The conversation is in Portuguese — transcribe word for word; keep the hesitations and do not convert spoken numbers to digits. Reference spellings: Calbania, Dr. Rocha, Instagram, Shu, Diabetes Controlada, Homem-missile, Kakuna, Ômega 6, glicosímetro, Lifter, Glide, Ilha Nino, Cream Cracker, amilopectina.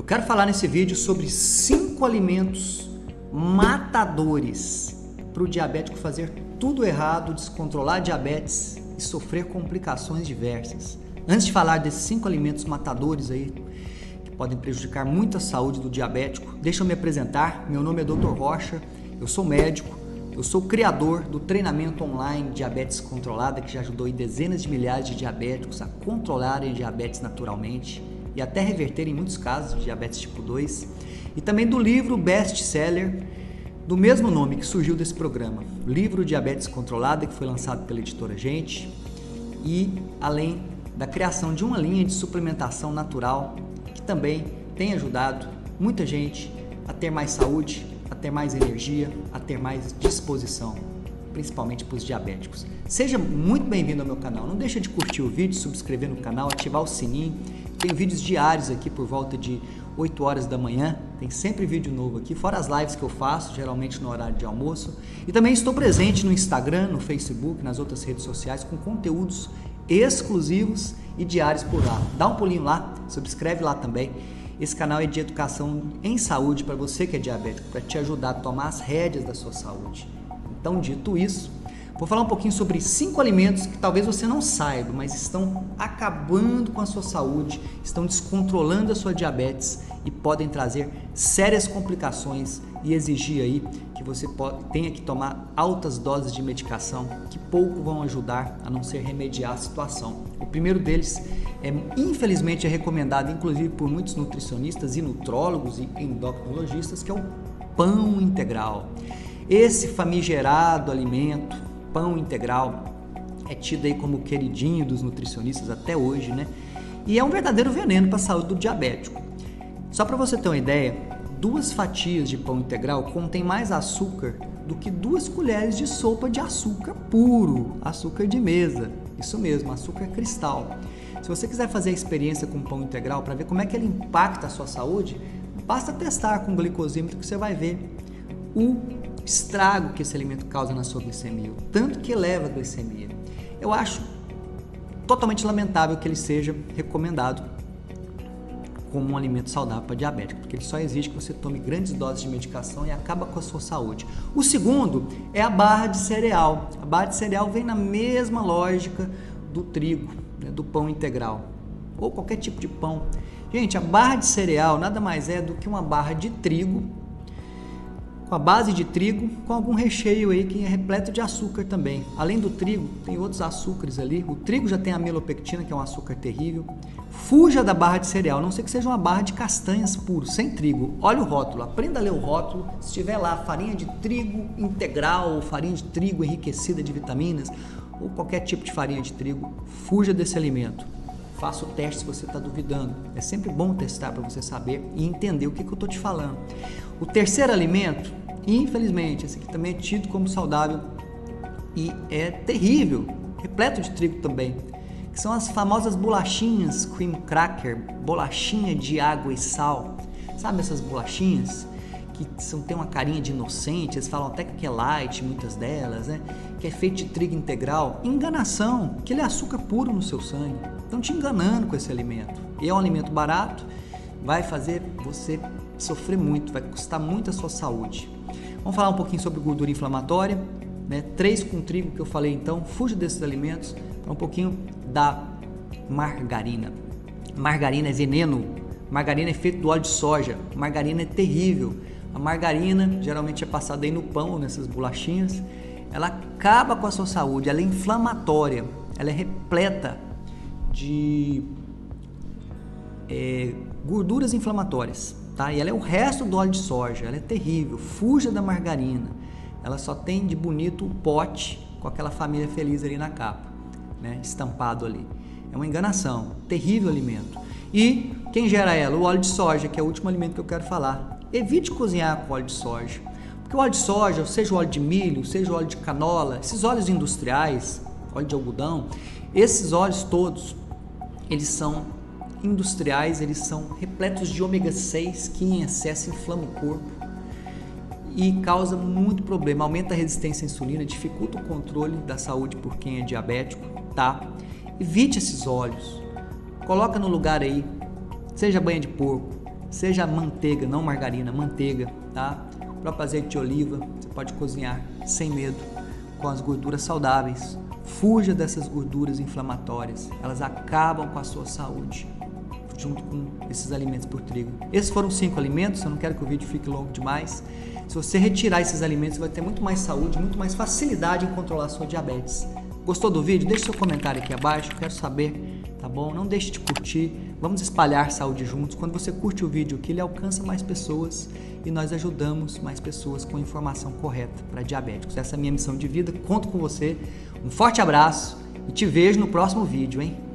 Eu quero falar nesse vídeo sobre cinco alimentos matadores para o diabético fazer tudo errado, descontrolar a diabetes e sofrer complicações diversas. Antes de falar desses cinco alimentos matadores aí, que podem prejudicar muito a saúde do diabético, deixa eu me apresentar. Meu nome é doutor Rocha, eu sou médico, eu sou criador do treinamento online Diabetes Controlada, que já ajudou dezenas de milhares de diabéticos a controlarem a diabetes naturalmente e até reverter em muitos casos de diabetes tipo dois, e também do livro best-seller do mesmo nome que surgiu desse programa, livro Diabetes Controlada, que foi lançado pela editora Gente, e além da criação de uma linha de suplementação natural que também tem ajudado muita gente a ter mais saúde, a ter mais energia, a ter mais disposição, principalmente para os diabéticos. Seja muito bem-vindo ao meu canal, não deixa de curtir o vídeo, subscrever no canal, ativar o sininho. Tem vídeos diários aqui por volta de oito horas da manhã, tem sempre vídeo novo aqui, fora as lives que eu faço, geralmente no horário de almoço. E também estou presente no Instagram, no Facebook, nas outras redes sociais, com conteúdos exclusivos e diários por lá. Dá um pulinho lá, subscreve lá também. Esse canal é de educação em saúde para você que é diabético, para te ajudar a tomar as rédeas da sua saúde. Então, dito isso, vou falar um pouquinho sobre cinco alimentos que talvez você não saiba, mas estão acabando com a sua saúde, estão descontrolando a sua diabetes e podem trazer sérias complicações e exigir aí que você tenha que tomar altas doses de medicação que pouco vão ajudar a não ser remediar a situação. O primeiro deles é, infelizmente, é recomendado inclusive por muitos nutricionistas e nutrólogos e endocrinologistas, que é o pão integral. Esse famigerado alimento, pão integral, é tido aí como o queridinho dos nutricionistas até hoje, né? E é um verdadeiro veneno para a saúde do diabético. Só para você ter uma ideia, duas fatias de pão integral contém mais açúcar do que duas colheres de sopa de açúcar puro, açúcar de mesa, isso mesmo, açúcar cristal. Se você quiser fazer a experiência com pão integral para ver como é que ele impacta a sua saúde, basta testar com o glicosímetro que você vai ver o estrago que esse alimento causa na sua glicemia, o tanto que eleva a glicemia. Eu acho totalmente lamentável que ele seja recomendado como um alimento saudável para diabético, porque ele só exige que você tome grandes doses de medicação e acaba com a sua saúde. O segundo é a barra de cereal. A barra de cereal vem na mesma lógica do trigo, né, do pão integral, ou qualquer tipo de pão. Gente, a barra de cereal nada mais é do que uma barra de trigo, com a base de trigo, com algum recheio aí que é repleto de açúcar também. Além do trigo, tem outros açúcares ali. O trigo já tem a amilopectina, que é um açúcar terrível. Fuja da barra de cereal, a não ser que seja uma barra de castanhas puro, sem trigo. Olha o rótulo, aprenda a ler o rótulo. Se tiver lá farinha de trigo integral, ou farinha de trigo enriquecida de vitaminas, ou qualquer tipo de farinha de trigo, fuja desse alimento. Faça o teste se você está duvidando. É sempre bom testar para você saber e entender o que, que eu estou te falando. O terceiro alimento, infelizmente, esse aqui também é tido como saudável e é terrível, repleto de trigo também, que são as famosas bolachinhas cream cracker, bolachinha de água e sal. Sabe essas bolachinhas que são, tem uma carinha de inocente, eles falam até que é light, muitas delas, né? Que é feito de trigo integral. Enganação, que ele é açúcar puro no seu sangue. Estão te enganando com esse alimento. E é um alimento barato, vai fazer você sofrer muito, vai custar muito a sua saúde. Vamos falar um pouquinho sobre gordura inflamatória, né? Três com trigo que eu falei, então, fuja desses alimentos. Um pouquinho da margarina. Margarina é veneno, margarina é feito do óleo de soja, margarina é terrível. A margarina geralmente é passada aí no pão, nessas bolachinhas. Ela acaba com a sua saúde, ela é inflamatória, ela é repleta de é, gorduras inflamatórias, tá? E ela é o resto do óleo de soja, ela é terrível, fuja da margarina. Ela só tem de bonito o pote com aquela família feliz ali na capa, né? Estampado ali. É uma enganação, terrível alimento. E quem gera ela? O óleo de soja, que é o último alimento que eu quero falar. Evite cozinhar com óleo de soja, porque o óleo de soja, seja o óleo de milho, seja o óleo de canola, esses óleos industriais, óleo de algodão, esses óleos todos, eles são industriais, eles são repletos de ômega seis, que em excesso inflama o corpo e causa muito problema, aumenta a resistência à insulina, dificulta o controle da saúde por quem é diabético, tá? Evite esses óleos, coloca no lugar aí, seja banha de porco, seja manteiga, não margarina, manteiga, tá? O próprio azeite de oliva, você pode cozinhar sem medo, com as gorduras saudáveis. Fuja dessas gorduras inflamatórias, elas acabam com a sua saúde, junto com esses alimentos por trigo. Esses foram cinco alimentos, eu não quero que o vídeo fique longo demais. Se você retirar esses alimentos, você vai ter muito mais saúde, muito mais facilidade em controlar a sua diabetes. Gostou do vídeo? Deixe seu comentário aqui abaixo, eu quero saber, tá bom? Não deixe de curtir, vamos espalhar saúde juntos. Quando você curte o vídeo aqui, ele alcança mais pessoas e nós ajudamos mais pessoas com a informação correta para diabéticos. Essa é a minha missão de vida, conto com você. Um forte abraço e te vejo no próximo vídeo, hein?